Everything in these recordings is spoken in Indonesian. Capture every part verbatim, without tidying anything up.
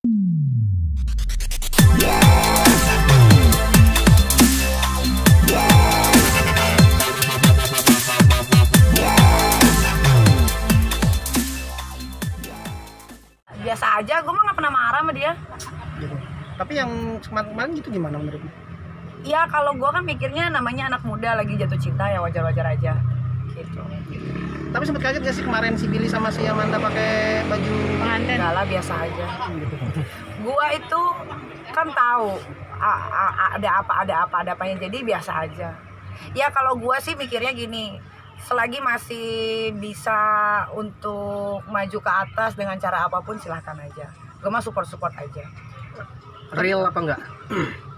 Biasa aja, gue mah gak pernah marah sama dia gitu. Tapi yang kemarin-kemarin gitu gimana menurutmu? Ya kalau gue kan mikirnya namanya anak muda lagi jatuh cinta, ya wajar-wajar aja gitu. Tapi sempet kaget gak sih kemarin si Billy sama si Amanda pakai baju pengantin? Enggak lah, biasa aja gitu. Gue itu kan tahu ada apa, ada apa, ada apanya, jadi biasa aja. Ya kalau gue sih mikirnya gini, selagi masih bisa untuk maju ke atas dengan cara apapun silahkan aja. Gue mah support-support aja. Real apa enggak?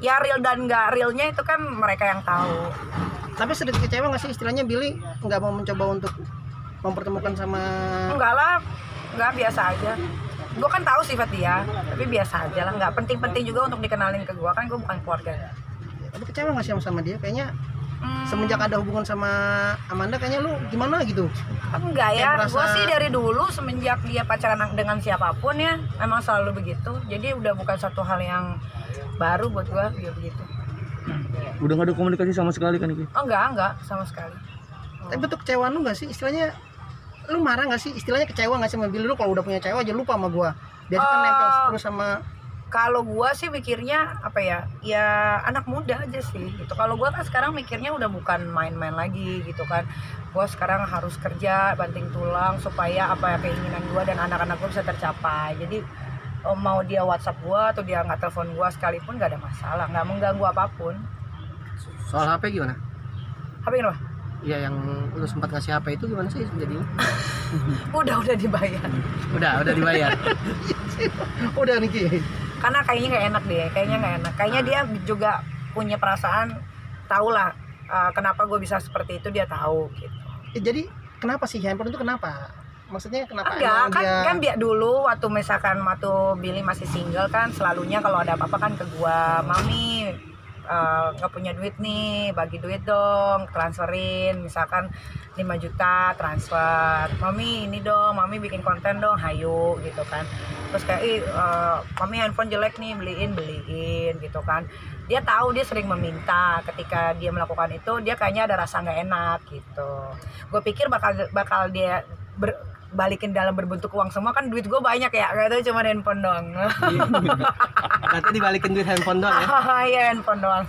Ya real dan enggak realnya itu kan mereka yang tahu. Tapi sedikit kecewa nggak sih istilahnya Billy nggak mau mencoba untuk mempertemukan sama? Enggak lah, enggak, biasa aja. Gue kan tahu sifat dia, tapi biasa aja lah. Nggak penting-penting juga untuk dikenalin ke gue, kan gue bukan keluarga. Tapi kecewa nggak sih sama dia? Kayaknya semenjak ada hubungan sama Amanda kayaknya lu gimana gitu? Enggak ya, merasa... gue sih dari dulu semenjak dia pacaran dengan siapapun ya emang selalu begitu. Jadi udah bukan satu hal yang baru buat gue, dia begitu. Udah gak ada komunikasi sama sekali kan Niki? Oh enggak, enggak sama sekali. Oh. Tapi betul kecewaan lu gak sih? Istilahnya lu marah gak sih? Istilahnya kecewa gak sih sama Billy? Lu kalau udah punya cewek aja lupa sama gue. Biasanya uh... kan nempel terus sama... Kalau gue sih mikirnya apa ya, ya anak muda aja sih gitu. Kalau gue kan sekarang mikirnya udah bukan main-main lagi gitu kan. Gue sekarang harus kerja, banting tulang supaya apa ya keinginan gue dan anak-anak gue bisa tercapai. Jadi mau dia WhatsApp gue atau dia nggak telepon gue sekalipun gak ada masalah, nggak mengganggu apapun. Soal H P gimana? H P gimana? Iya, yang lu sempat ngasih H P itu gimana sih jadinya? udah udah dibayar. Udah udah dibayar. udah Niki. Karena kayaknya nggak enak deh, kayaknya nggak enak. Kayaknya dia juga punya perasaan, tahulah uh, kenapa gue bisa seperti itu, dia tahu gitu. Eh, jadi kenapa sih handphone itu kenapa? Maksudnya kenapa? Enggak, kan dia... kan dia dulu waktu misalkan waktu Billy masih single kan selalunya kalau ada apa-apa kan ke gue, mami nggak uh, punya duit nih, bagi duit dong, transferin misalkan lima juta transfer, mami ini dong, mami bikin konten dong, hayu gitu kan. Terus kayak eh uh, mami handphone jelek nih, beliin beliin gitu kan. Dia tahu dia sering meminta, ketika dia melakukan itu dia kayaknya ada rasa nggak enak gitu. Gue pikir bakal bakal dia ber, balikin dalam berbentuk uang semua, kan duit gue banyak ya, gak tau cuma handphone doang. Kata dibalikin duit handphone doang ya? Iya handphone doang.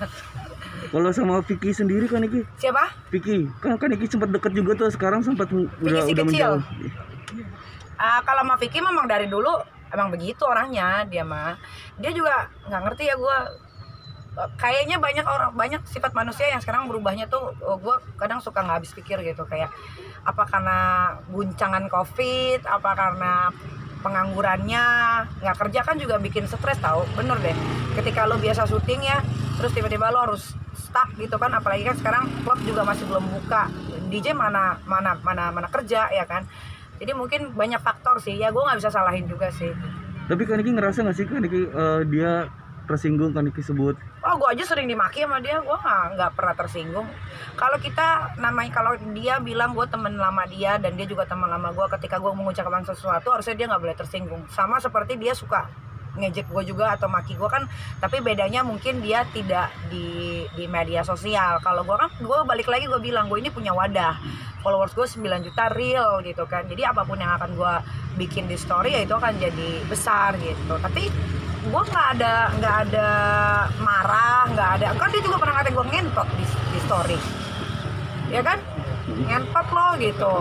Kalau sama Vicky sendiri kan Niki? Siapa? Vicky, kan kan Niki sempat deket juga tuh, sekarang sempat udah si udah menjauh. Uh, kalau sama Vicky memang dari dulu emang begitu orangnya dia mah. Dia juga nggak ngerti ya gue. Kayaknya banyak orang, banyak sifat manusia yang sekarang berubahnya tuh gue kadang suka nggak habis pikir gitu, kayak apa karena guncangan COVID, apa karena penganggurannya, nggak kerja kan juga bikin stres tau, bener deh. Ketika lo biasa syuting ya, terus tiba-tiba lo harus stuck gitu kan, apalagi kan sekarang klub juga masih belum buka, D J mana mana mana mana kerja ya kan. Jadi mungkin banyak faktor sih, ya gue nggak bisa salahin juga sih. Tapi kan Niki ngerasa nggak sih kan Niki uh, dia tersinggung kan Niki sebut? Oh gue aja sering dimaki sama dia, gue nggak pernah tersinggung. Kalau kita namanya, kalau dia bilang gue temen lama dia dan dia juga teman lama gue, ketika gue mengucapkan sesuatu harusnya dia nggak boleh tersinggung. Sama seperti dia suka ngejek gue juga atau maki gue kan, tapi bedanya mungkin dia tidak di di media sosial. Kalau gue kan, gue balik lagi gue bilang gue ini punya wadah, followers gue sembilan juta real gitu kan. Jadi apapun yang akan gue bikin di story ya itu akan jadi besar gitu. Tapi gue nggak ada nggak ada marah, nggak ada kan. Dia juga pernah ngatain gue ngentot di, di story ya kan, ngentot lo gitu.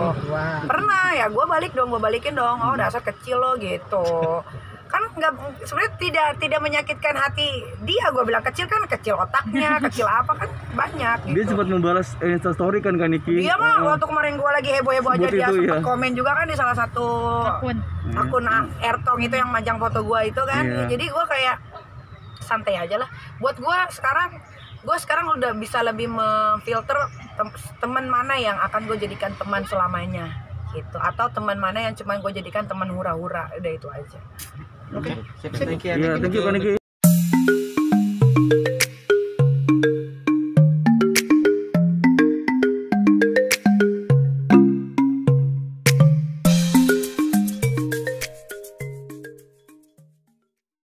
Pernah ya gue balik dong, gue balikin dong, oh dasar kecil lo gitu kan. Nggak, sebenarnya tidak tidak menyakitkan hati dia. Gue bilang kecil kan, kecil otaknya, kecil apa kan banyak gitu. Dia sempat membalas Insta story kan kan Niki? Iya mah, oh. Waktu kemarin gue lagi heboh-heboh aja dia sempat ya. Komen juga kan di salah satu akun akun hmm. Ertong itu yang majang foto gue itu kan. Yeah. Jadi gue kayak santai aja lah. Buat gue sekarang gue sekarang udah bisa lebih memfilter tem teman mana yang akan gue jadikan teman selamanya gitu, atau teman mana yang cuman gue jadikan teman hura-hura, udah itu aja. Oke, okay. Thank you. Yeah, thank you.